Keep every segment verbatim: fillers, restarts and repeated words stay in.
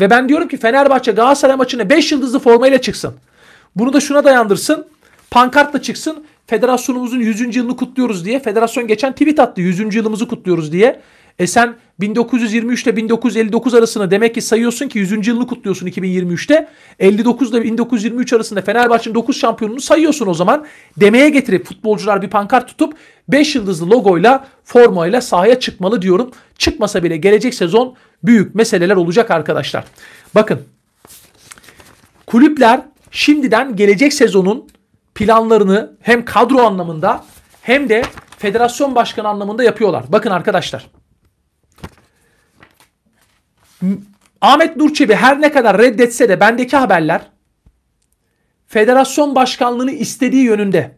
Ve ben diyorum ki Fenerbahçe Galatasaray maçına beş yıldızlı formayla çıksın. Bunu da şuna dayandırsın. Pankartla çıksın. Federasyonumuzun yüzüncü yılını kutluyoruz diye. Federasyon geçen tweet attı. yüzüncü yılımızı kutluyoruz diye. E sen bin dokuz yüz yirmi üç ile bin dokuz yüz elli dokuz arasında demek ki sayıyorsun ki yüzüncü yılını kutluyorsun iki bin yirmi üçte. elli dokuz ile bin dokuz yüz yirmi üç arasında Fenerbahçe'nin dokuz şampiyonunu sayıyorsun o zaman. Demeye getirip futbolcular bir pankart tutup beş yıldızlı logoyla, formayla sahaya çıkmalı diyorum. Çıkmasa bile gelecek sezon büyük meseleler olacak arkadaşlar. Bakın, kulüpler şimdiden gelecek sezonun planlarını hem kadro anlamında hem de federasyon başkanı anlamında yapıyorlar. Bakın arkadaşlar, Ahmet Nur Çebi her ne kadar reddetse de bendeki haberler federasyon başkanlığını istediği yönünde.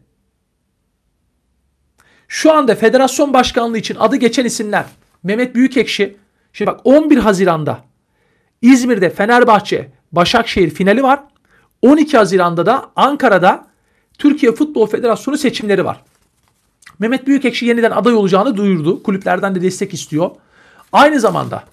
Şu anda federasyon başkanlığı için adı geçen isimler Mehmet Büyükekşi. Şimdi bak, on bir Haziran'da İzmir'de Fenerbahçe Başakşehir finali var. on iki Haziran'da da Ankara'da Türkiye Futbol Federasyonu seçimleri var. Mehmet Büyükekşi yeniden aday olacağını duyurdu. Kulüplerden de destek istiyor. Aynı zamanda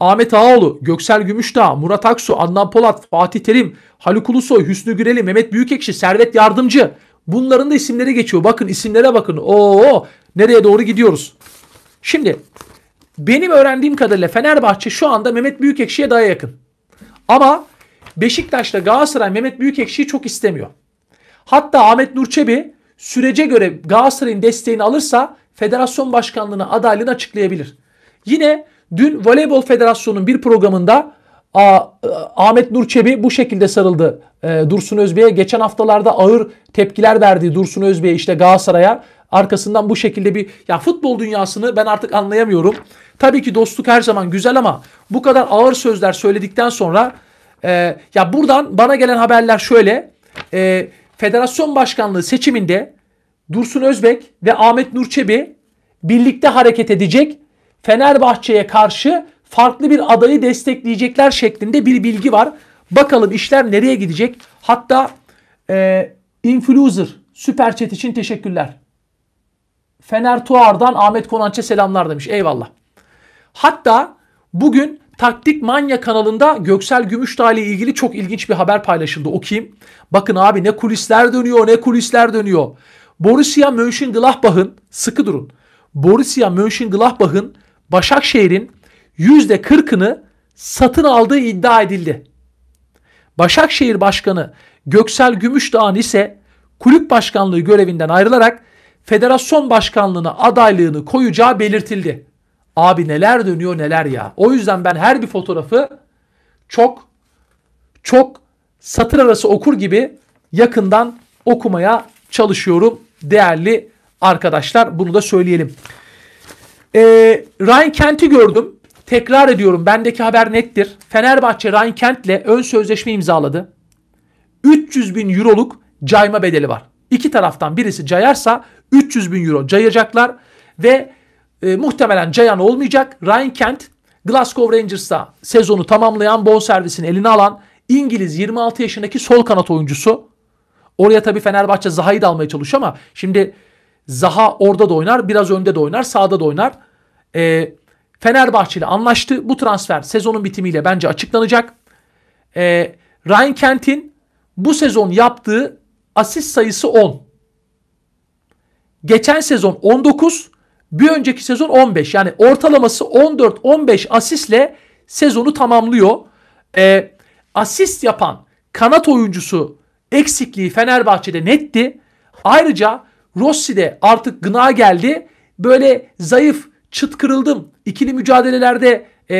Ahmet Ağaoğlu, Göksel Gümüşdağ, Murat Aksu, Adnan Polat, Fatih Terim, Haluk Ulusoy, Hüsnü Güreli, Mehmet Büyükekşi, Servet Yardımcı. Bunların da isimleri geçiyor. Bakın isimlere bakın. Oo, nereye doğru gidiyoruz? Şimdi benim öğrendiğim kadarıyla Fenerbahçe şu anda Mehmet Büyükekşi'ye daha yakın. Ama Beşiktaş'ta Galatasaray Mehmet Büyükekşi'yi çok istemiyor. Hatta Ahmet Nur Çebi sürece göre Galatasaray'ın desteğini alırsa federasyon başkanlığına adaylığını açıklayabilir. Yine dün Voleybol Federasyonu'nun bir programında A, A, Ahmet Nur Çebi bu şekilde sarıldı e, Dursun Özbek'e. Geçen haftalarda ağır tepkiler verdiği Dursun Özbek'e, işte Galatasaray'a arkasından bu şekilde bir... Ya futbol dünyasını ben artık anlayamıyorum. Tabii ki dostluk her zaman güzel ama bu kadar ağır sözler söyledikten sonra e, ya buradan bana gelen haberler şöyle. E, Federasyon Başkanlığı seçiminde Dursun Özbek ve Ahmet Nur Çebi birlikte hareket edecek, Fenerbahçe'ye karşı farklı bir adayı destekleyecekler şeklinde bir bilgi var. Bakalım işler nereye gidecek? Hatta e, Influencer Süper Chat için teşekkürler. Fener Tuar'dan Ahmet Konanç'a selamlar demiş. Eyvallah. Hatta bugün Taktik Manya kanalında Göksel Gümüşdağ ile ilgili çok ilginç bir haber paylaşıldı. Okuyayım. Bakın abi, ne kulisler dönüyor, ne kulisler dönüyor. Borussia Mönchengladbach'ın, sıkı durun, Borussia Mönchengladbach'ın Başakşehir'in yüzde kırkını satın aldığı iddia edildi. Başakşehir Başkanı Göksel Gümüşdağ'ın ise kulüp başkanlığı görevinden ayrılarak federasyon başkanlığına adaylığını koyacağı belirtildi. Abi neler dönüyor neler ya. O yüzden ben her bir fotoğrafı çok çok satır arası okur gibi yakından okumaya çalışıyorum değerli arkadaşlar. Bunu da söyleyelim. Ee, Ryan Kent'i gördüm. Tekrar ediyorum, bendeki haber nettir. Fenerbahçe Ryan Kent'le ön sözleşme imzaladı. üç yüz bin euroluk cayma bedeli var. İki taraftan birisi cayarsa üç yüz bin euro cayacaklar ve E, muhtemelen cayan olmayacak. Ryan Kent, Glasgow Rangers'ta sezonu tamamlayan, bonservisini eline alan İngiliz yirmi altı yaşındaki sol kanat oyuncusu. Oraya tabii Fenerbahçe Zaha'yı da almaya çalışıyor ama şimdi Zaha orada da oynar, biraz önde de oynar, sağda da oynar. E, Fenerbahçe ile anlaştı. Bu transfer sezonun bitimiyle bence açıklanacak. E, Ryan Kent'in bu sezon yaptığı asist sayısı on. Geçen sezon on dokuz, bir önceki sezon on beş. Yani ortalaması on dört on beş asistle sezonu tamamlıyor. E, asist yapan kanat oyuncusu eksikliği Fenerbahçe'de netti. Ayrıca Rossi'de artık gına geldi. Böyle zayıf, çıt kırıldım, İkili mücadelelerde e,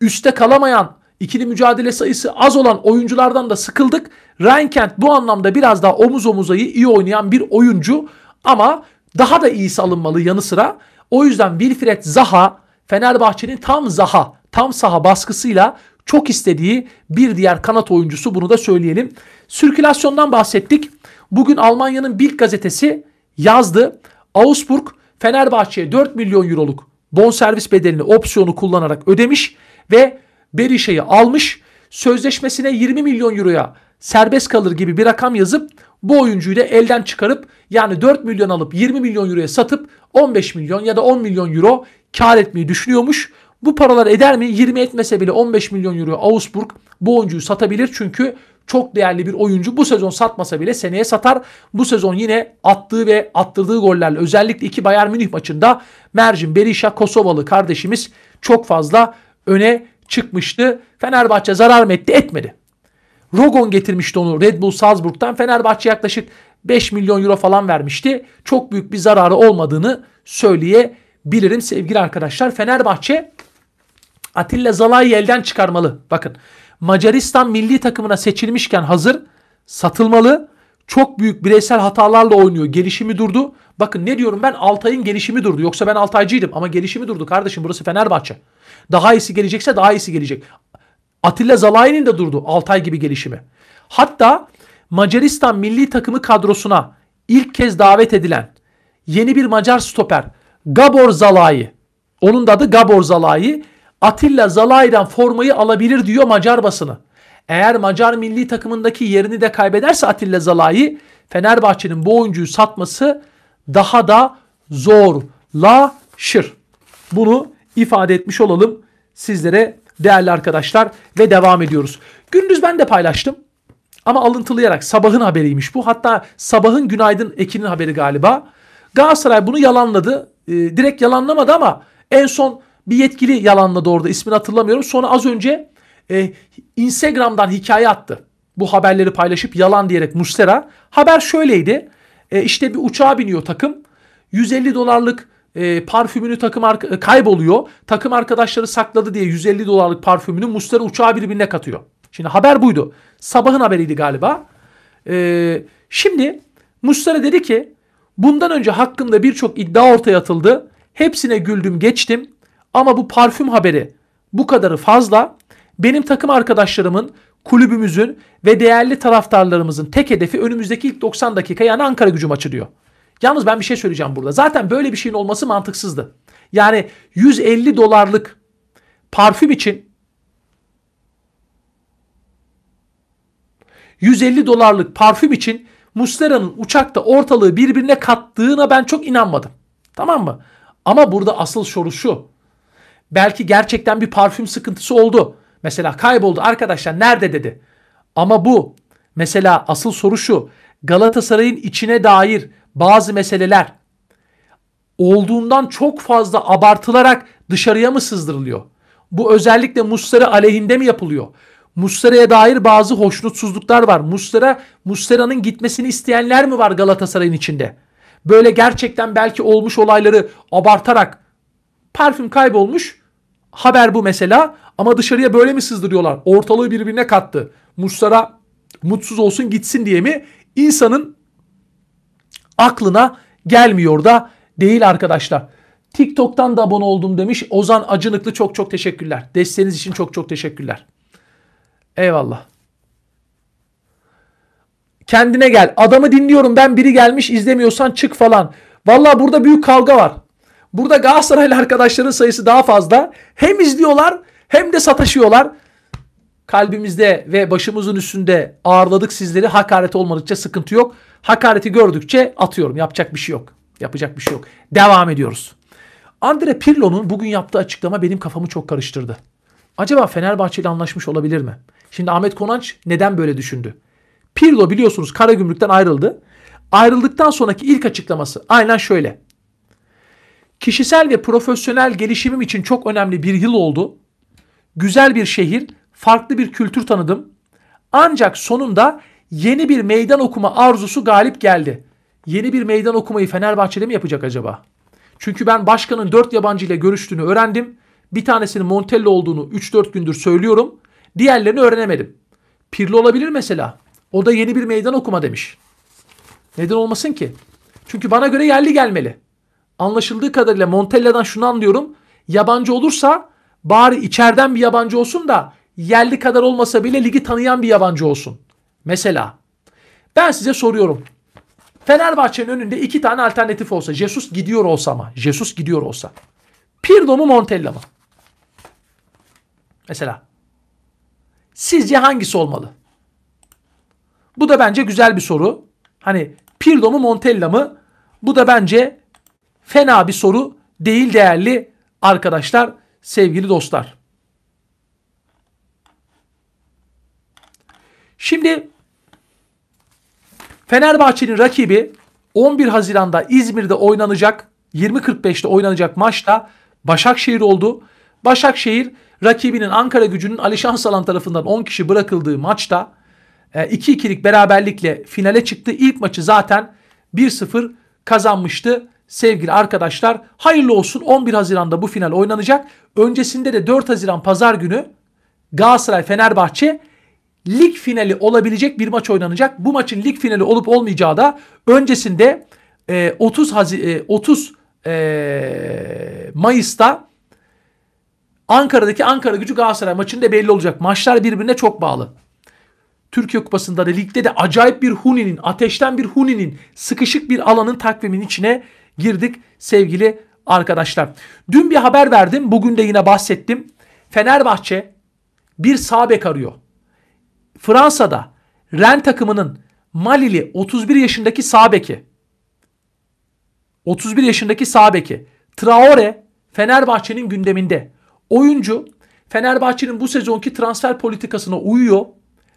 üste kalamayan, ikili mücadele sayısı az olan oyunculardan da sıkıldık. Ryan Kent bu anlamda biraz daha omuz omuzayı iyi oynayan bir oyuncu ama daha da iyisi alınmalı yanı sıra. O yüzden Wilfried Zaha, Fenerbahçe'nin tam Zaha, tam saha baskısıyla çok istediği bir diğer kanat oyuncusu, bunu da söyleyelim. Sirkülasyondan bahsettik. Bugün Almanya'nın Bild gazetesi yazdı. Augsburg Fenerbahçe'ye dört milyon euroluk bonservis bedelini opsiyonu kullanarak ödemiş ve Berisha'yı almış. Sözleşmesine yirmi milyon euroya serbest kalır gibi bir rakam yazıp bu oyuncuyu da elden çıkarıp, yani dört milyon alıp yirmi milyon euroya satıp on beş milyon ya da on milyon euro kar etmeyi düşünüyormuş. Bu paralar eder mi? yirmi etmese bile on beş milyon euro Augsburg bu oyuncuyu satabilir. Çünkü çok değerli bir oyuncu. Bu sezon satmasa bile seneye satar. Bu sezon yine attığı ve attırdığı gollerle, özellikle iki Bayern Münih maçında Mercin Berisha Kosovalı kardeşimiz çok fazla öne çıkmıştı. Fenerbahçe zarar mı etti? Etmedi. Rogon getirmişti onu Red Bull Salzburg'dan. Fenerbahçe yaklaşık beş milyon euro falan vermişti. Çok büyük bir zararı olmadığını söyleyebilirim sevgili arkadaşlar. Fenerbahçe Atilla Zalai'yi elden çıkarmalı. Bakın, Macaristan milli takımına seçilmişken hazır satılmalı. Çok büyük bireysel hatalarla oynuyor. Gelişimi durdu. Bakın ne diyorum ben, Altay'ın gelişimi durdu. Yoksa ben Altaycıydım ama gelişimi durdu kardeşim, burası Fenerbahçe. Daha iyisi gelecekse daha iyisi gelecek. Atilla Zalai'nin de durdu Altay gibi gelişimi. Hatta Macaristan milli takımı kadrosuna ilk kez davet edilen yeni bir Macar stoper Gábor Szalai. Onun da adı Gábor Szalai. Atilla Zalai'den formayı alabilir diyor Macar basını. Eğer Macar milli takımındaki yerini de kaybederse Atilla Zalai, Fenerbahçe'nin bu oyuncuyu satması daha da zorlaşır. Bunu ifade etmiş olalım sizlere değerli arkadaşlar ve devam ediyoruz. Gündüz ben de paylaştım ama alıntılayarak, Sabah'ın haberiymiş bu. Hatta Sabah'ın Günaydın Ekin'in haberi galiba. Galatasaray bunu yalanladı. Ee, direkt yalanlamadı ama en son bir yetkili yalanladı orada, ismini hatırlamıyorum. Sonra az önce e, Instagram'dan hikaye attı. Bu haberleri paylaşıp yalan diyerek Muslera. Haber şöyleydi. E, işte bir uçağa biniyor takım. yüz elli dolarlık e, parfümünü takım arka, kayboluyor. Takım arkadaşları sakladı diye yüz elli dolarlık parfümünü Muslera uçağa birbirine katıyor. Şimdi haber buydu. Sabah'ın haberiydi galiba. E, şimdi Muslera dedi ki bundan önce hakkımda birçok iddia ortaya atıldı. Hepsine güldüm geçtim. Ama bu parfüm haberi bu kadarı fazla. Benim takım arkadaşlarımın, kulübümüzün ve değerli taraftarlarımızın tek hedefi önümüzdeki ilk doksan dakika, yani Ankaragücü maçı diyor. Yalnız ben bir şey söyleyeceğim burada. Zaten böyle bir şeyin olması mantıksızdı. Yani yüz elli dolarlık parfüm için yüz elli dolarlık parfüm için Muslera'nın uçakta ortalığı birbirine kattığına ben çok inanmadım. Tamam mı? Ama burada asıl soru şu. Belki gerçekten bir parfüm sıkıntısı oldu. Mesela kayboldu arkadaşlar, nerede dedi. Ama bu mesela asıl soru şu. Galatasaray'ın içine dair bazı meseleler olduğundan çok fazla abartılarak dışarıya mı sızdırılıyor? Bu özellikle Muslera aleyhinde mi yapılıyor? Muslera'ya dair bazı hoşnutsuzluklar var. Muslera, Muslera'nın gitmesini isteyenler mi var Galatasaray'ın içinde? Böyle gerçekten belki olmuş olayları abartarak, parfüm kaybolmuş, haber bu mesela, ama dışarıya böyle mi sızdırıyorlar? Ortalığı birbirine kattı, Muslera mutsuz olsun gitsin diye mi? İnsanın aklına gelmiyor da değil arkadaşlar. TikTok'tan da abone oldum demiş Ozan Acınıklı, çok çok teşekkürler. Desteğiniz için çok çok teşekkürler. Eyvallah. Kendine gel. Adamı dinliyorum ben, biri gelmiş izlemiyorsan çık falan. Vallahi burada büyük kavga var. Burada Galatasaraylı arkadaşların sayısı daha fazla. Hem izliyorlar hem de sataşıyorlar. Kalbimizde ve başımızın üstünde ağırladık sizleri. Hakaret olmadıkça sıkıntı yok. Hakareti gördükçe atıyorum. Yapacak bir şey yok. Yapacak bir şey yok. Devam ediyoruz. Andre Pirlo'nun bugün yaptığı açıklama benim kafamı çok karıştırdı. Acaba Fenerbahçe ile anlaşmış olabilir mi? Şimdi Ahmet Konanç neden böyle düşündü? Pirlo biliyorsunuz Karagümrük'ten ayrıldı. Ayrıldıktan sonraki ilk açıklaması aynen şöyle. Kişisel ve profesyonel gelişimim için çok önemli bir yıl oldu. Güzel bir şehir, farklı bir kültür tanıdım. Ancak sonunda yeni bir meydan okuma arzusu galip geldi. Yeni bir meydan okumayı Fenerbahçe'de mi yapacak acaba? Çünkü ben başkanın dört yabancı ile görüştüğünü öğrendim. Bir tanesinin Montella olduğunu üç dört gündür söylüyorum. Diğerlerini öğrenemedim. Pirlo olabilir mesela. O da yeni bir meydan okuma demiş. Neden olmasın ki? Çünkü bana göre yerli gelmeli. Anlaşıldığı kadarıyla Montella'dan şunu anlıyorum. Yabancı olursa bari içeriden bir yabancı olsun da yerli kadar olmasa bile ligi tanıyan bir yabancı olsun. Mesela ben size soruyorum. Fenerbahçe'nin önünde iki tane alternatif olsa, Jesus gidiyor olsa ama Jesus gidiyor olsa. Pirlo mu Montella mı? Mesela sizce hangisi olmalı? Bu da bence güzel bir soru. Hani Pirlo mu Montella mı? Bu da bence fena bir soru değil değerli arkadaşlar. sevgili dostlar. Şimdi Fenerbahçe'nin rakibi on bir Haziran'da İzmir'de oynanacak, yirmi kırk beş'te oynanacak maçta Başakşehir oldu. Başakşehir rakibinin Ankaragücü'nün Ali Şansalan tarafından on kişi bırakıldığı maçta iki ikilik beraberlikle finale çıktı. İlk maçı zaten bir sıfır kazanmıştı sevgili arkadaşlar. Hayırlı olsun, on bir Haziran'da bu final oynanacak. Öncesinde de dört Haziran Pazar günü Galatasaray Fenerbahçe lig finali olabilecek bir maç oynanacak. Bu maçın lig finali olup olmayacağı da öncesinde otuz Mayıs'ta Ankara'daki Ankaragücü Galatasaray maçında belli olacak. Maçlar birbirine çok bağlı. Türkiye Kupası'nda da ligde de acayip bir Huni'nin, ateşten bir Huni'nin, sıkışık bir alanın takvimin içine girdik sevgili arkadaşlar. Dün bir haber verdim, bugün de yine bahsettim. Fenerbahçe bir sağ bek arıyor. Fransa'da Rennes takımının Malili otuz bir yaşındaki sağ beki, otuz bir yaşındaki sağ beki Traore Fenerbahçe'nin gündeminde. Oyuncu Fenerbahçe'nin bu sezonki transfer politikasına uyuyor.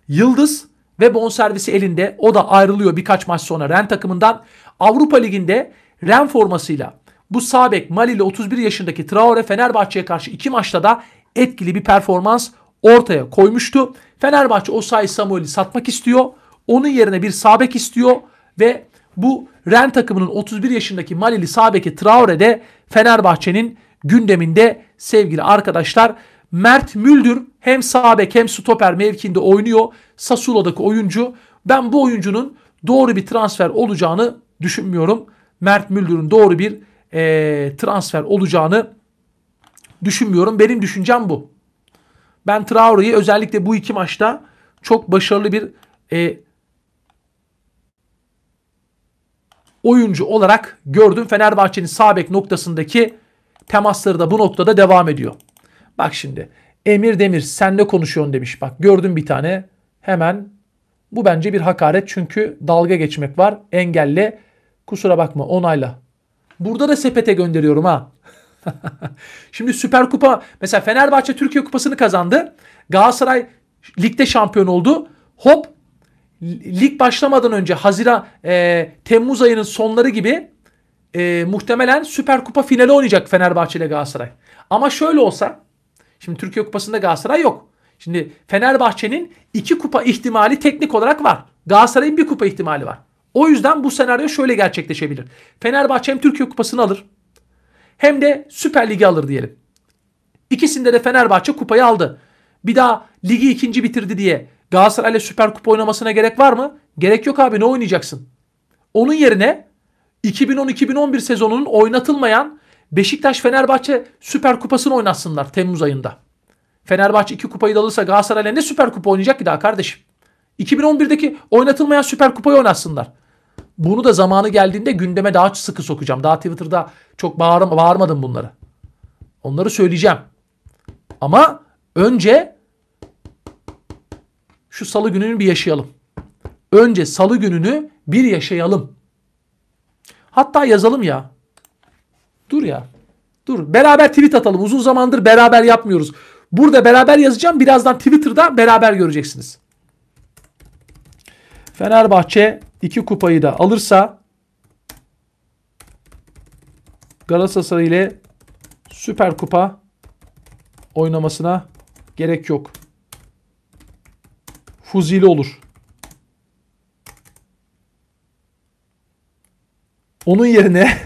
Yıldız ve bonservisi elinde. O da ayrılıyor birkaç maç sonra Rennes takımından. Avrupa Ligi'nde Rennes formasıyla bu sağ bek Malili otuz bir yaşındaki Traore Fenerbahçe'ye karşı iki maçta da etkili bir performans ortaya koymuştu. Fenerbahçe Osayi Samuel'i satmak istiyor. Onun yerine bir sağ bek istiyor ve bu Rennes takımının otuz bir yaşındaki Malili sağ beki Traore de Fenerbahçe'nin gündeminde sevgili arkadaşlar. Mert Müldür hem sağ bek hem stoper mevkinde oynuyor. Sassuolo'daki oyuncu. Ben bu oyuncunun doğru bir transfer olacağını düşünmüyorum. Mert Müldür'ün doğru bir e, transfer olacağını düşünmüyorum. Benim düşüncem bu. Ben Traore'yi özellikle bu iki maçta çok başarılı bir e, oyuncu olarak gördüm. Fenerbahçe'nin sağ bek noktasındaki temasları da bu noktada devam ediyor. Bak şimdi Emir Demir sen ne konuşuyorsun demiş. Bak gördüm bir tane hemen. Bu bence bir hakaret çünkü dalga geçmek var. Engelle, kusura bakma, onayla. Burada da sepete gönderiyorum ha. Şimdi Süper Kupa mesela Fenerbahçe Türkiye Kupası'nı kazandı. Galatasaray ligde şampiyon oldu. Hop lig başlamadan önce Haziran e, Temmuz ayının sonları gibi e, muhtemelen Süper Kupa finali oynayacak Fenerbahçe ile Galatasaray. Ama şöyle olsa, şimdi Türkiye Kupası'nda Galatasaray yok. Şimdi Fenerbahçe'nin iki kupa ihtimali teknik olarak var. Galatasaray'ın bir kupa ihtimali var. O yüzden bu senaryo şöyle gerçekleşebilir. Fenerbahçe hem Türkiye Kupası'nı alır hem de Süper Lig'i alır diyelim. İkisinde de Fenerbahçe kupayı aldı. Bir daha ligi ikinci bitirdi diye Galatasaray'la Süper Kupa oynamasına gerek var mı? Gerek yok abi, ne oynayacaksın? Onun yerine iki bin on iki bin on bir sezonunun oynatılmayan Beşiktaş-Fenerbahçe Süper Kupası'nı oynatsınlar Temmuz ayında. Fenerbahçe iki kupayı da alırsa Galatasaray'la ne Süper Kupa oynayacak ki daha kardeşim? iki bin on bir'deki oynatılmayan Süper Kupayı oynatsınlar. Bunu da zamanı geldiğinde gündeme daha sıkı sokacağım. Daha Twitter'da çok bağır, bağırmadım bunları. Onları söyleyeceğim. Ama önce şu salı gününü bir yaşayalım. Önce salı gününü bir yaşayalım. Hatta yazalım ya. Dur ya. Dur. Beraber tweet atalım. Uzun zamandır beraber yapmıyoruz. Burada beraber yazacağım. Birazdan Twitter'da beraber göreceksiniz. Fenerbahçe iki kupayı da alırsa Galatasaray ile Süper Kupa oynamasına gerek yok. Fuzili olur. Onun yerine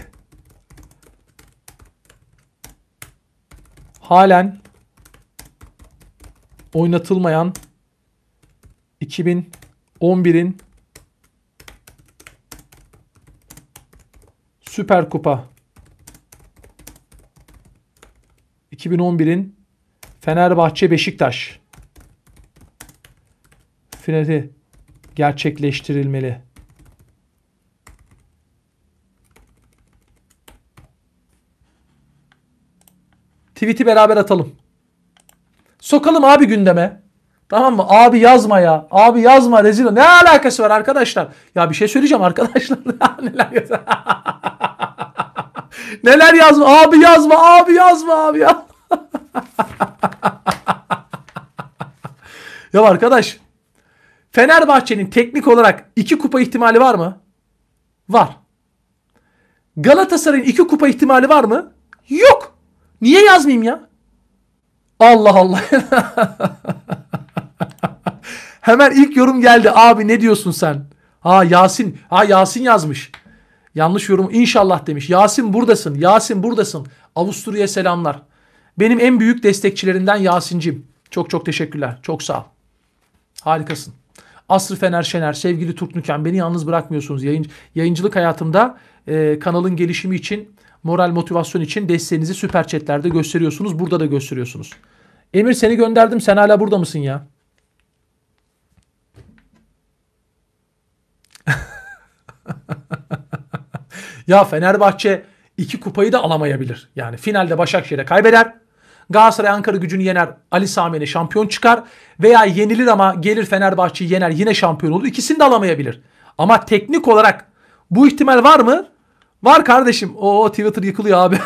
halen oynatılmayan iki bin on bir'in Süper Kupa, iki bin on bir'in Fenerbahçe Beşiktaş finali gerçekleştirilmeli. Tweet'i beraber atalım. Sokalım abi gündeme. Tamam mı? Abi yazma ya. Abi yazma rezil. Ne alakası var arkadaşlar? Ya bir şey söyleyeceğim arkadaşlar. Neler Neler yazma. Abi yazma. Abi yazma. Abi yazma. Ya arkadaş, Fenerbahçe'nin teknik olarak iki kupa ihtimali var mı? Var. Galatasaray'ın iki kupa ihtimali var mı? Yok. Niye yazmayayım ya? Allah Allah. Hemen ilk yorum geldi. Abi ne diyorsun sen? Ha Yasin. Ha Yasin yazmış. Yanlış yorum. İnşallah demiş. Yasin buradasın. Yasin buradasın. Avusturya'ya selamlar. Benim en büyük destekçilerinden Yasincim. Çok çok teşekkürler. Çok sağ ol. Harikasın. Asrı Fener Şener, sevgili Türknüken, beni yalnız bırakmıyorsunuz. Yayın, yayıncılık hayatımda e, kanalın gelişimi için, moral motivasyon için desteğinizi süper chatlerde gösteriyorsunuz. Burada da gösteriyorsunuz. Emir seni gönderdim. Sen hala burada mısın ya? Ya Fenerbahçe iki kupayı da alamayabilir. Yani finalde Başakşehir'e kaybeder. Galatasaray Ankaragücü'nü yener. Ali Sami'yle şampiyon çıkar. Veya yenilir ama gelir Fenerbahçe'yi yener. Yine şampiyon olur. İkisini de alamayabilir. Ama teknik olarak bu ihtimal var mı? Var kardeşim. Oo Twitter yıkılıyor abi.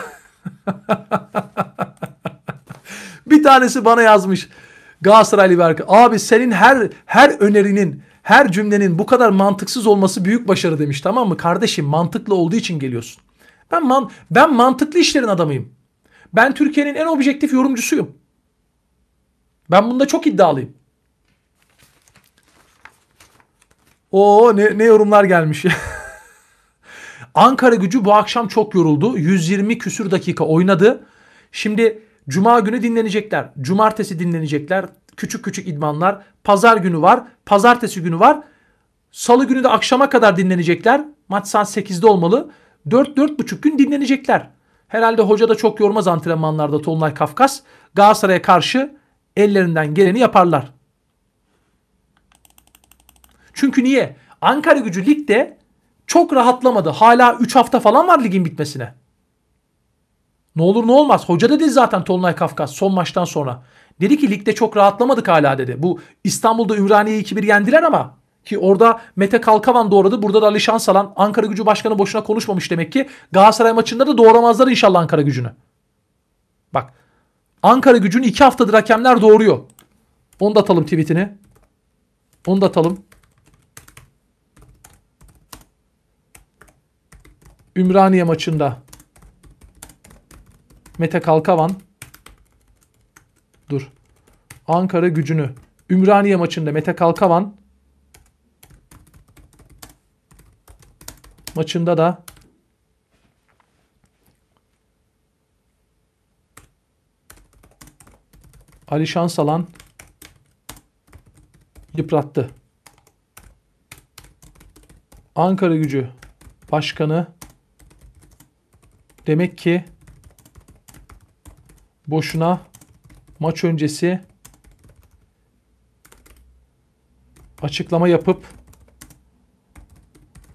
Bir tanesi bana yazmış. Galatasaraylı bir arkadaş. Abi senin her her önerinin, her cümlenin bu kadar mantıksız olması büyük başarı demiş, tamam mı? Kardeşim mantıklı olduğu için geliyorsun. Ben man ben mantıklı işlerin adamıyım. Ben Türkiye'nin en objektif yorumcusuyum. Ben bunda çok iddialıyım. Oo ne, ne yorumlar gelmiş. Ankaragücü bu akşam çok yoruldu. yüz yirmi küsür dakika oynadı. Şimdi cuma günü dinlenecekler. Cumartesi dinlenecekler. Küçük küçük idmanlar. Pazar günü var. Pazartesi günü var. Salı günü de akşama kadar dinlenecekler. Maç saat sekizde olmalı. dört dört buçuk gün dinlenecekler. Herhalde hoca da çok yormaz antrenmanlarda Tolunay Kafkas. Galatasaray'a karşı ellerinden geleni yaparlar. Çünkü niye? Ankaragücü ligde çok rahatlamadı. Hala üç hafta falan var ligin bitmesine. Ne olur ne olmaz. Hoca dedi zaten Tolunay Kafkas son maçtan sonra. Dedi ki ligde çok rahatlamadık hala dedi. Bu İstanbul'da Ümraniye'yi iki bir yendiler ama. Ki orada Mete Kalkavan doğradı. Burada da Ali Şansalan. Ankaragücü başkanı boşuna konuşmamış demek ki. Galatasaray maçında da doğramazlar inşallah Ankaragücü'nü. Bak. Ankaragücü'nü iki haftadır hakemler doğuruyor. Onu da atalım tweetini. Onu da atalım. Ümraniye maçında Mete Kalkavan dur. Ankaragücü'nü Ümraniye maçında Mete Kalkavan maçında da Ali Şansalan yıprattı. Ankaragücü başkanı demek ki boşuna maç öncesi açıklama yapıp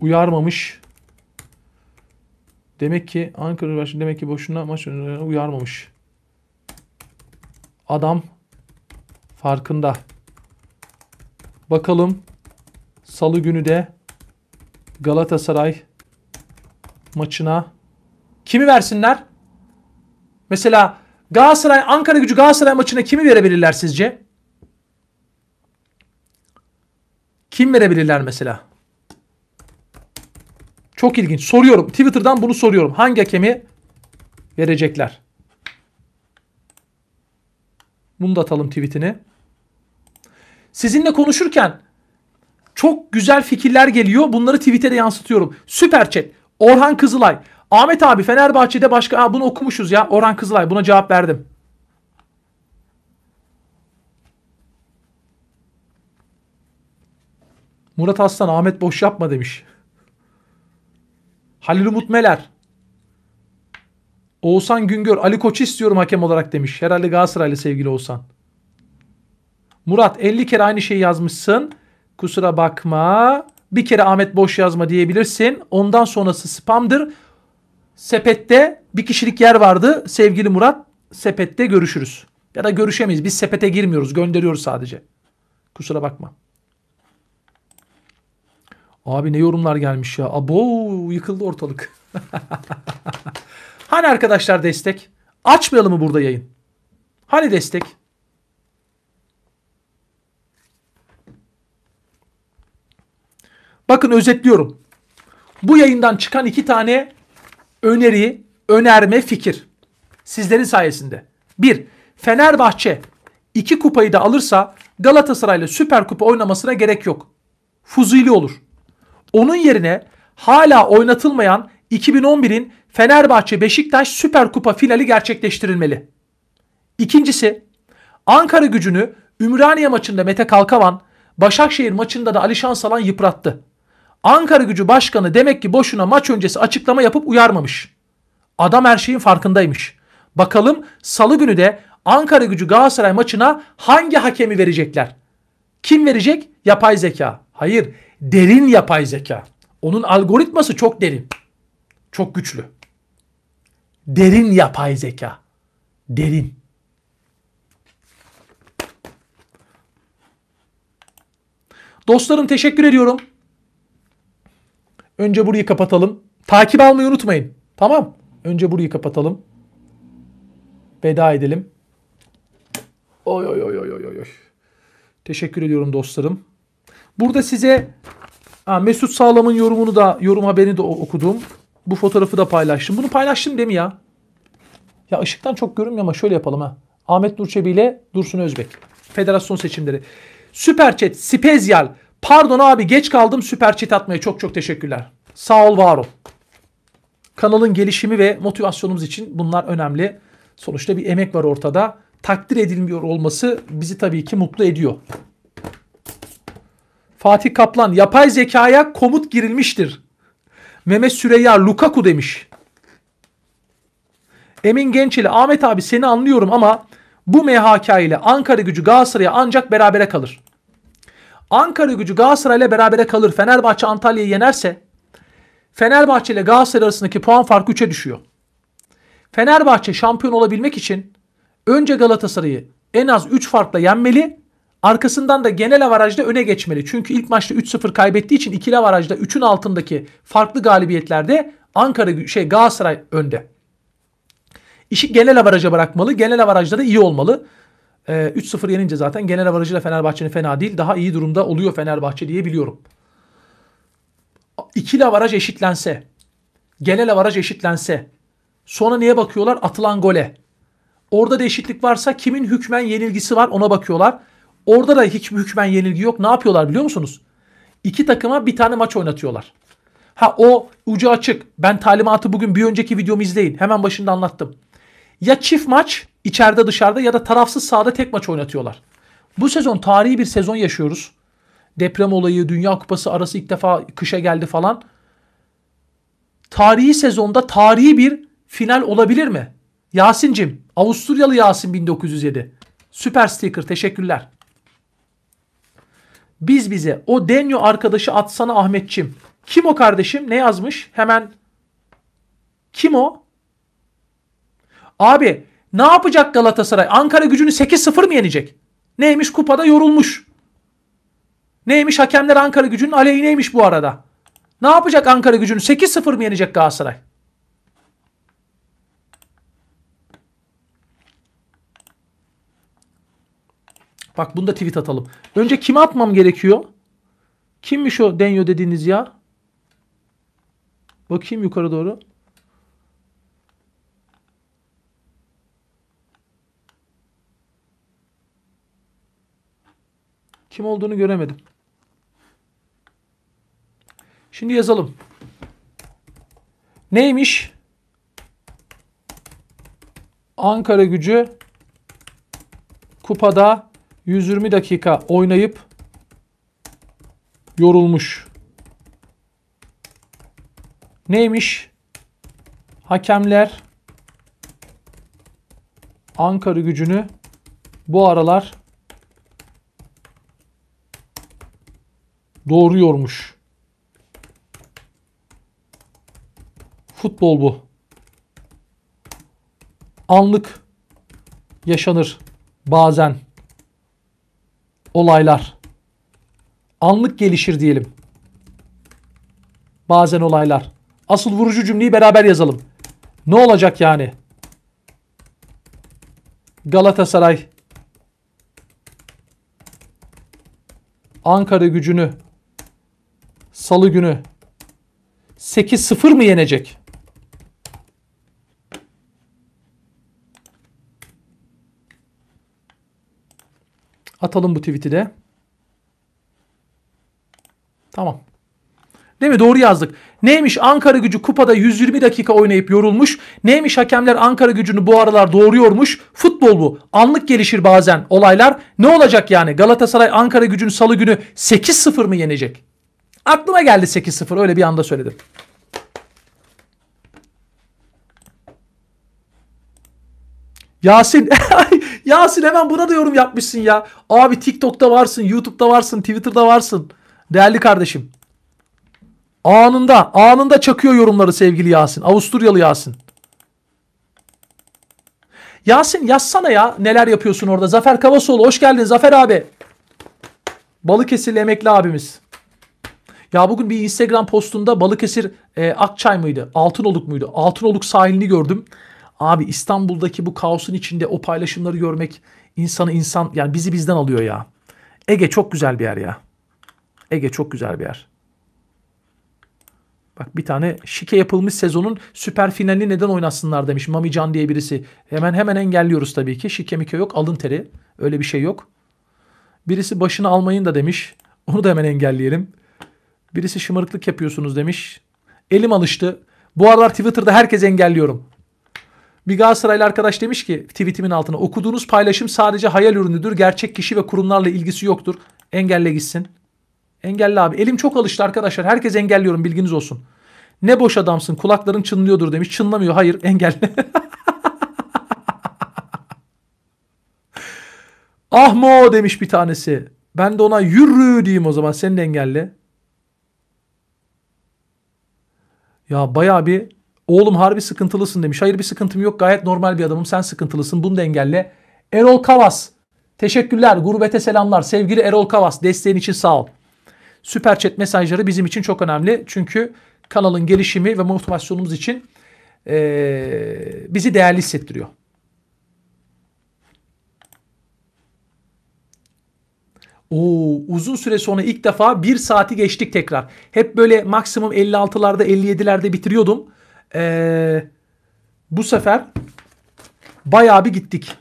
uyarmamış. Demek ki Ankara başkanı demek ki boşuna maç öncesi uyarmamış. Adam farkında. Bakalım salı günü de Galatasaray maçına kimi versinler? Mesela Galatasaray, Ankaragücü Galatasaray maçına kimi verebilirler sizce? Kim verebilirler mesela? Çok ilginç. Soruyorum. Twitter'dan bunu soruyorum. Hangi hakemi verecekler? Bunu da atalım tweetini. Sizinle konuşurken çok güzel fikirler geliyor. Bunları tweet'e de yansıtıyorum. Süper chat. Orhan Kızılay. Ahmet abi Fenerbahçe'de başka... Aa, bunu okumuşuz ya. Orhan Kızılay. Buna cevap verdim. Murat Aslan Ahmet boş yapma demiş. Halil Umut Meler. Oğuzhan Güngör. Ali Koç'u istiyorum hakem olarak demiş. Herhalde Galatasaraylı sevgili Oğuzhan. Murat elli kere aynı şeyi yazmışsın. Kusura bakma. Bir kere Ahmet boş yazma diyebilirsin. Ondan sonrası spamdır. Sepette bir kişilik yer vardı. Sevgili Murat, sepette görüşürüz. Ya da görüşemeyiz. Biz sepete girmiyoruz. Gönderiyoruz sadece. Kusura bakma. Abi ne yorumlar gelmiş ya. Abo yıkıldı ortalık. Hani arkadaşlar destek? Açmayalım mı burada yayın? Hani destek? Bakın özetliyorum. Bu yayından çıkan iki tane öneri, önerme, fikir. Sizlerin sayesinde. Bir, Fenerbahçe iki kupayı da alırsa Galatasaray'la Süper Kupa oynamasına gerek yok. Fuzuli olur. Onun yerine hala oynatılmayan iki bin on bir'in Fenerbahçe-Beşiktaş Süper Kupa finali gerçekleştirilmeli. İkincisi, Ankaragücü'nü Ümraniye maçında Mete Kalkavan, Başakşehir maçında da Ali Şansalan yıprattı. Ankaragücü başkanı demek ki boşuna maç öncesi açıklama yapıp uyarmamış. Adam her şeyin farkındaymış. Bakalım salı günü de Ankaragücü Galatasaray maçına hangi hakemi verecekler? Kim verecek? Yapay zeka. Hayır, derin yapay zeka. Onun algoritması çok derin. Çok güçlü. Derin yapay zeka. Derin. Dostlarım teşekkür ediyorum. Önce burayı kapatalım. Takip almayı unutmayın. Tamam. Önce burayı kapatalım. Veda edelim. Oy oy oy oy oy oy. Teşekkür ediyorum dostlarım. Burada size ha, Mesut Sağlam'ın yorumunu da, yorum haberini de okudum. Bu fotoğrafı da paylaştım. Bunu paylaştım değil mi ya? Ya ışıktan çok görünmüyor ama şöyle yapalım ha. Ahmet Nur Çebi ile Dursun Özbek. Federasyon seçimleri. Süper chat, spezyal. Pardon abi geç kaldım, süper chat atmaya çok çok teşekkürler. Sağ ol, var ol. Kanalın gelişimi ve motivasyonumuz için bunlar önemli. Sonuçta bir emek var ortada. Takdir edilmiyor olması bizi tabii ki mutlu ediyor. Fatih Kaplan, yapay zekaya komut girilmiştir. Mehmet Süreyya, Lukaku demiş. Emin Gençeli, Ahmet abi seni anlıyorum ama bu M H K ile Ankaragücü Galatasaray'a ancak berabere kalır. Ankaragücü Galatasaray'la berabere kalır. Fenerbahçe Antalya'yı yenerse Fenerbahçe ile Galatasaray arasındaki puan farkı üçe düşüyor. Fenerbahçe şampiyon olabilmek için önce Galatasaray'ı en az üç farkla yenmeli, arkasından da genel avarajda öne geçmeli. Çünkü ilk maçta üç sıfır kaybettiği için ikili avarajda üçün altındaki farklı galibiyetlerde Ankara şey Galatasaray önde. İşi genel avaraja bırakmalı. Genel avarajda da iyi olmalı. Ee, üç sıfır yenince zaten genel avarajıyla Fenerbahçe'nin fena değil. Daha iyi durumda oluyor Fenerbahçe diye biliyorum. İkili avaraj eşitlense, genel avaraj eşitlense, sonra neye bakıyorlar? Atılan gole. Orada da eşitlik varsa kimin hükmen yenilgisi var ona bakıyorlar. Orada da hiç hükmen yenilgi yok. Ne yapıyorlar biliyor musunuz? İki takıma bir tane maç oynatıyorlar. Ha o ucu açık. Ben talimatı bugün bir önceki videomu izleyin. Hemen başında anlattım. Ya çift maç içeride dışarıda ya da tarafsız sahada tek maç oynatıyorlar. Bu sezon tarihi bir sezon yaşıyoruz. Deprem olayı, Dünya Kupası arası ilk defa kışa geldi falan. Tarihi sezonda tarihi bir final olabilir mi? Yasin'cim, Avusturyalı Yasin bin dokuz yüz yedi. Süper sticker, teşekkürler. Biz bize o Denyo arkadaşı atsana Ahmetçim. Kim o kardeşim? Ne yazmış? Hemen. Kim o? Abi ne yapacak Galatasaray? Ankaragücü'nü sekiz sıfır mı yenecek? Neymiş, kupada yorulmuş. Neymiş, hakemler Ankaragücü'nün aleyhineymiş bu arada. Ne yapacak Ankaragücü'nü? sekiz sıfır mı yenecek Galatasaray? Bak bunu da tweet atalım. Önce kime atmam gerekiyor? Kimmiş o Denyo dediğiniz ya? Bakayım yukarı doğru. Kim olduğunu göremedim. Şimdi yazalım. Neymiş? Ankaragücü kupada yüz yirmi dakika oynayıp yorulmuş. Neymiş? Hakemler Ankaragücü'nü bu aralar doğruyormuş. Futbol bu. Anlık yaşanır bazen olaylar. Anlık gelişir diyelim. Bazen olaylar. Asıl vurucu cümleyi beraber yazalım. Ne olacak yani? Galatasaray Ankaragücü'nü Salı günü sekiz sıfır mı yenecek? Atalım bu tweet'i de. Tamam. Değil mi? Doğru yazdık. Neymiş? Ankaragücü kupada yüz yirmi dakika oynayıp yorulmuş. Neymiş? Hakemler Ankaragücü'nü bu aralar doğruyormuş. Futbol bu. Anlık gelişir bazen olaylar. Ne olacak yani? Galatasaray Ankaragücü'nü Salı günü sekiz sıfır mı yenecek? Aklıma geldi sekiz sıfır. Öyle bir anda söyledim. Yasin. Yasin hemen buna da yorum yapmışsın ya. Abi TikTok'ta varsın, YouTube'da varsın, Twitter'da varsın. Değerli kardeşim. Anında, anında çakıyor yorumları sevgili Yasin. Avusturyalı Yasin. Yasin yazsana ya neler yapıyorsun orada. Zafer Kavasoğlu hoş geldin Zafer abi. Balıkesirli emekli abimiz. Ya bugün bir Instagram postunda Balıkesir e, Akçay mıydı? Altınoluk muydu? Altınoluk sahilini gördüm. Abi İstanbul'daki bu kaosun içinde o paylaşımları görmek insanı insan yani bizi bizden alıyor ya. Ege çok güzel bir yer ya. Ege çok güzel bir yer. Bak bir tane şike yapılmış sezonun süper finalini neden oynasınlar demiş Mami Can diye birisi. Hemen hemen engelliyoruz tabii ki. Şike mike yok. Alın teri. Öyle bir şey yok. Birisi başını almayın da demiş. Onu da hemen engelleyelim. Birisi şımarıklık yapıyorsunuz demiş. Elim alıştı. Bu aralar Twitter'da herkes engelliyorum. Bir Galatasaraylı arkadaş demiş ki tweetimin altına okuduğunuz paylaşım sadece hayal ürünüdür. Gerçek kişi ve kurumlarla ilgisi yoktur. Engelle gitsin. Engelli abi. Elim çok alıştı arkadaşlar. Herkes engelliyorum bilginiz olsun. Ne boş adamsın kulakların çınlıyordur demiş. Çınlamıyor. Hayır engelle. Ah mo demiş bir tanesi. Ben de ona yürü diyeyim o zaman. Seni de engelle. Ya bayağı bir oğlum harbi sıkıntılısın demiş. Hayır bir sıkıntım yok. Gayet normal bir adamım. Sen sıkıntılısın. Bunu da engelle. Erol Kavas. Teşekkürler. Gurbete selamlar. Sevgili Erol Kavas. Desteğin için sağ ol. Süper chat mesajları bizim için çok önemli. Çünkü kanalın gelişimi ve motivasyonumuz için ee, bizi değerli hissettiriyor. Oo, uzun süre sonra ilk defa bir saati geçtik tekrar. Hep böyle maksimum elli altılarda elli yedilerde bitiriyordum. Ee, bu sefer bayağı bir gittik.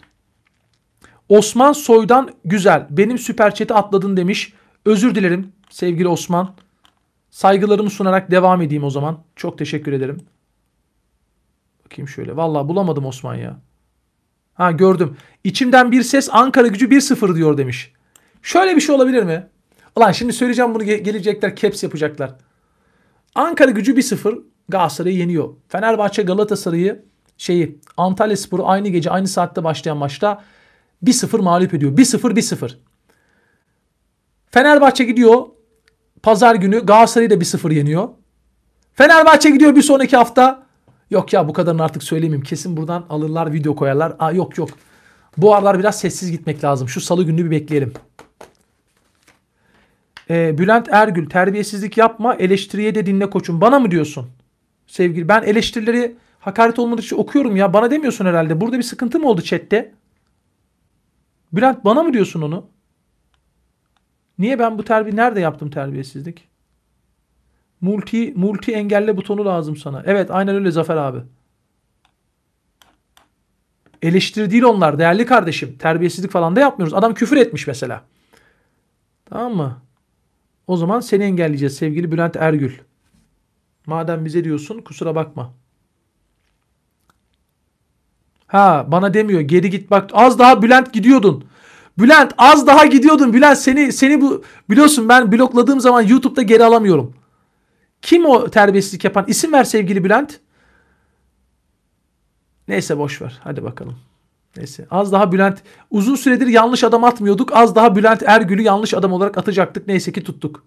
Osman Soy'dan güzel. Benim süper chat'i atladın demiş. Özür dilerim sevgili Osman. Saygılarımı sunarak devam edeyim o zaman. Çok teşekkür ederim. Bakayım şöyle. Vallahi bulamadım Osman ya. Ha gördüm. İçimden bir ses Ankaragücü bir sıfır diyor demiş. Şöyle bir şey olabilir mi? Ulan şimdi söyleyeceğim bunu gelecekler caps yapacaklar. Ankaragücü bir sıfır Galatasaray'ı yeniyor. Fenerbahçe Galatasaray'ı şeyi Antalyaspor'u aynı gece aynı saatte başlayan maçta bir sıfır mağlup ediyor. bir sıfır bir sıfır. Fenerbahçe gidiyor pazar günü Galatasaray'ı da bir sıfır yeniyor. Fenerbahçe gidiyor bir sonraki hafta. Yok ya bu kadarını artık söylemeyeyim. Kesin buradan alırlar video koyarlar. Aa yok yok. Bu aralar biraz sessiz gitmek lazım. Şu salı gününü bir bekleyelim. Ee, Bülent Ergül terbiyesizlik yapma eleştiriye de dinle koçum. Bana mı diyorsun? Sevgili ben eleştirileri hakaret olmadığı için okuyorum ya. Bana demiyorsun herhalde. Burada bir sıkıntı mı oldu chatte? Bülent bana mı diyorsun onu? Niye ben bu terbiye nerede yaptım terbiyesizlik? Multi multi engelle butonu lazım sana. Evet aynen öyle Zafer abi. Eleştiri değil onlar değerli kardeşim. Terbiyesizlik falan da yapmıyoruz. Adam küfür etmiş mesela. Tamam mı? O zaman seni engelleyeceğiz sevgili Bülent Ergül. Madem bize diyorsun kusura bakma. Ha bana demiyor geri git bak az daha Bülent gidiyordun. Bülent az daha gidiyordun Bülent seni seni bu biliyorsun ben blokladığım zaman YouTube'da geri alamıyorum. Kim o terbiyesizlik yapan? İsim ver sevgili Bülent. Neyse boş ver hadi bakalım. Neyse az daha Bülent uzun süredir yanlış adam atmıyorduk. Az daha Bülent Ergül'ü yanlış adam olarak atacaktık. Neyse ki tuttuk.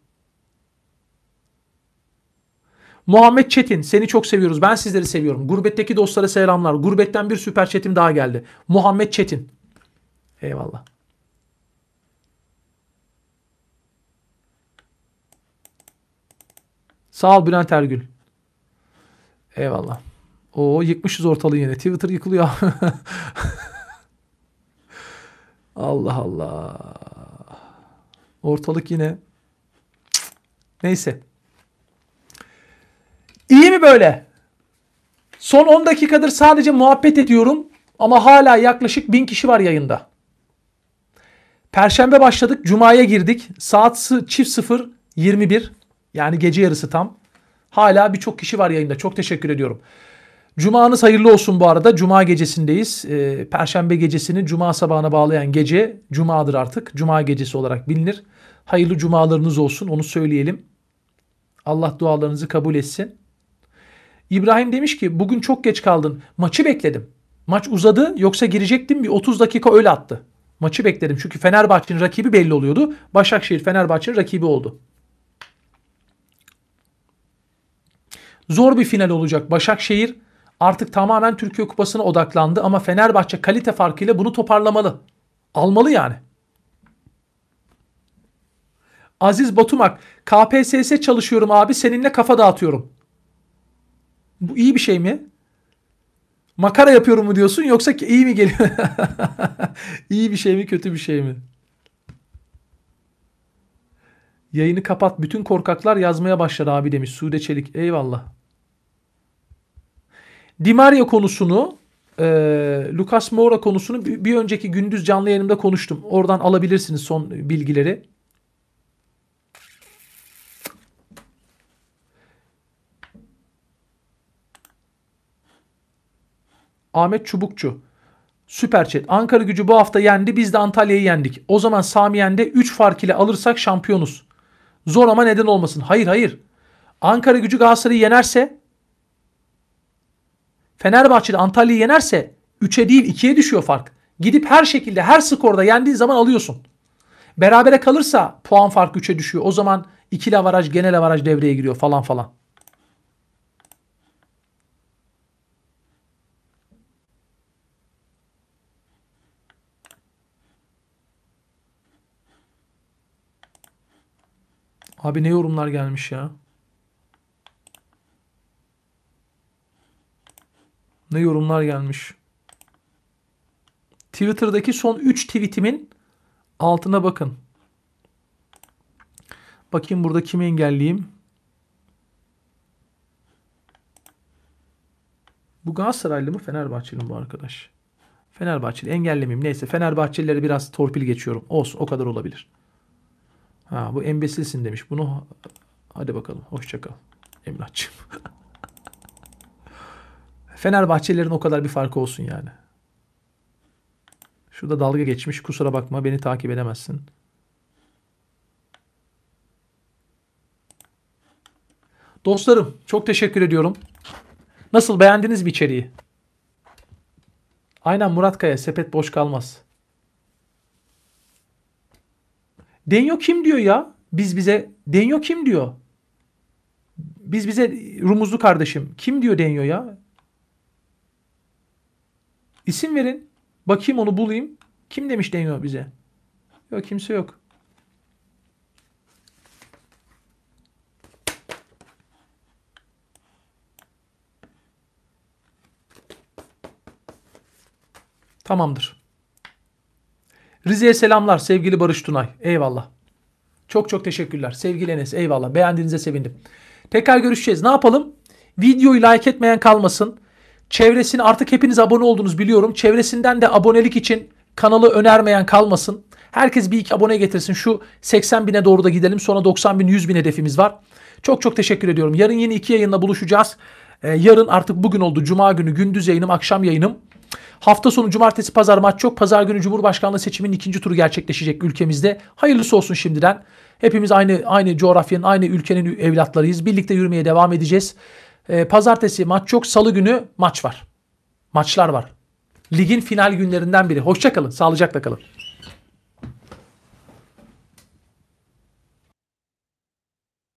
Muhammed Çetin seni çok seviyoruz. Ben sizleri seviyorum. Gurbetteki dostlara selamlar. Gurbetten bir süper chat'im daha geldi. Muhammed Çetin. Eyvallah. Sağ ol Bülent Ergül. Eyvallah. Oo yıkmışız ortalığı yine. Twitter yıkılıyor. Allah Allah. Ortalık yine. Neyse. İyi mi böyle? Son on dakikadır sadece muhabbet ediyorum ama hala yaklaşık bin kişi var yayında. Perşembe başladık. Cuma'ya girdik. Saat çift sıfır yirmi bir. Yani gece yarısı tam. Hala birçok kişi var yayında. Çok teşekkür ediyorum. Cuma'nız hayırlı olsun bu arada. Cuma gecesindeyiz. Ee, Perşembe gecesini Cuma sabahına bağlayan gece Cuma'dır artık. Cuma gecesi olarak bilinir. Hayırlı cumalarınız olsun. Onu söyleyelim. Allah dualarınızı kabul etsin. İbrahim demiş ki bugün çok geç kaldın. Maçı bekledim. Maç uzadı. Yoksa girecektim. Bir otuz dakika öyle attı. Maçı bekledim. Çünkü Fenerbahçe'nin rakibi belli oluyordu. Başakşehir Fenerbahçe'nin rakibi oldu. Zor bir final olacak. Başakşehir artık tamamen Türkiye Kupası'na odaklandı ama Fenerbahçe kalite farkıyla bunu toparlamalı. Almalı yani. Aziz Batumak, K P S S çalışıyorum abi, seninle kafa dağıtıyorum. Bu iyi bir şey mi? Makara yapıyorum mu diyorsun yoksa ki iyi mi geliyor? İyi bir şey mi, kötü bir şey mi? Yayını kapat, bütün korkaklar yazmaya başlar abi demiş Sude Çelik. Eyvallah. Di Maria konusunu, e, Lucas Moura konusunu bir, bir önceki gündüz canlı yayınımda konuştum. Oradan alabilirsiniz son bilgileri. Ahmet Çubukçu. Süper chat. Ankaragücü bu hafta yendi. Biz de Antalya'yı yendik. O zaman Samiyen'de üç fark ile alırsak şampiyonuz. Zor ama neden olmasın. Hayır hayır. Ankaragücü Galatasaray'ı yenerse, Fenerbahçe'de Antalya'yı yenerse üçe değil ikiye düşüyor fark. Gidip her şekilde her skorda yendiğin zaman alıyorsun. Berabere kalırsa puan farkı üçe düşüyor. O zaman ikili avaraj, genel avaraj devreye giriyor falan falan. Abi ne yorumlar gelmiş ya. Ne yorumlar gelmiş. Twitter'daki son üç tweetimin altına bakın. Bakayım burada kimi engelleyeyim. Bu Galatasaraylı mı Fenerbahçeli mi bu arkadaş? Fenerbahçeli, engellemeyeyim. Neyse, Fenerbahçelilere biraz torpil geçiyorum. Olsun, o kadar olabilir. Ha, bu embesilsin demiş. Bunu hadi bakalım. Hoşça kal Emrah'cığım. Fenerbahçelilerin o kadar bir farkı olsun yani. Şurada dalga geçmiş. Kusura bakma, beni takip edemezsin. Dostlarım çok teşekkür ediyorum. Nasıl, beğendiniz mi içeriği? Aynen Murat Kaya, sepet boş kalmaz. Denyo kim diyor ya? Biz bize Denyo kim diyor? Biz bize Rumuzlu kardeşim. Kim diyor Denyo ya? İsim verin. Bakayım, onu bulayım. Kim demiş Denyo bize? Yok, kimse yok. Tamamdır. Rize'ye selamlar sevgili Barış Tunay. Eyvallah. Çok çok teşekkürler. Sevgili Enes, eyvallah. Beğendiğinize sevindim. Tekrar görüşeceğiz. Ne yapalım? Videoyu like etmeyen kalmasın. Çevresini, artık hepiniz abone oldunuz biliyorum. Çevresinden de abonelik için kanalı önermeyen kalmasın. Herkes bir iki abone getirsin. Şu seksen bine doğru da gidelim. Sonra doksan bin yüz bin hedefimiz var. Çok çok teşekkür ediyorum. Yarın yeni iki yayınla buluşacağız. Ee, yarın artık bugün oldu. Cuma günü gündüz yayınım, akşam yayınım. Hafta sonu cumartesi pazar maç yok. Pazar günü Cumhurbaşkanlığı seçiminin ikinci turu gerçekleşecek ülkemizde. Hayırlısı olsun şimdiden. Hepimiz aynı aynı coğrafyanın, aynı ülkenin evlatlarıyız. Birlikte yürümeye devam edeceğiz. Ee, pazartesi maç yok. Salı günü maç var. Maçlar var. Ligin final günlerinden biri. Hoşça kalın. Sağlıcakla kalın.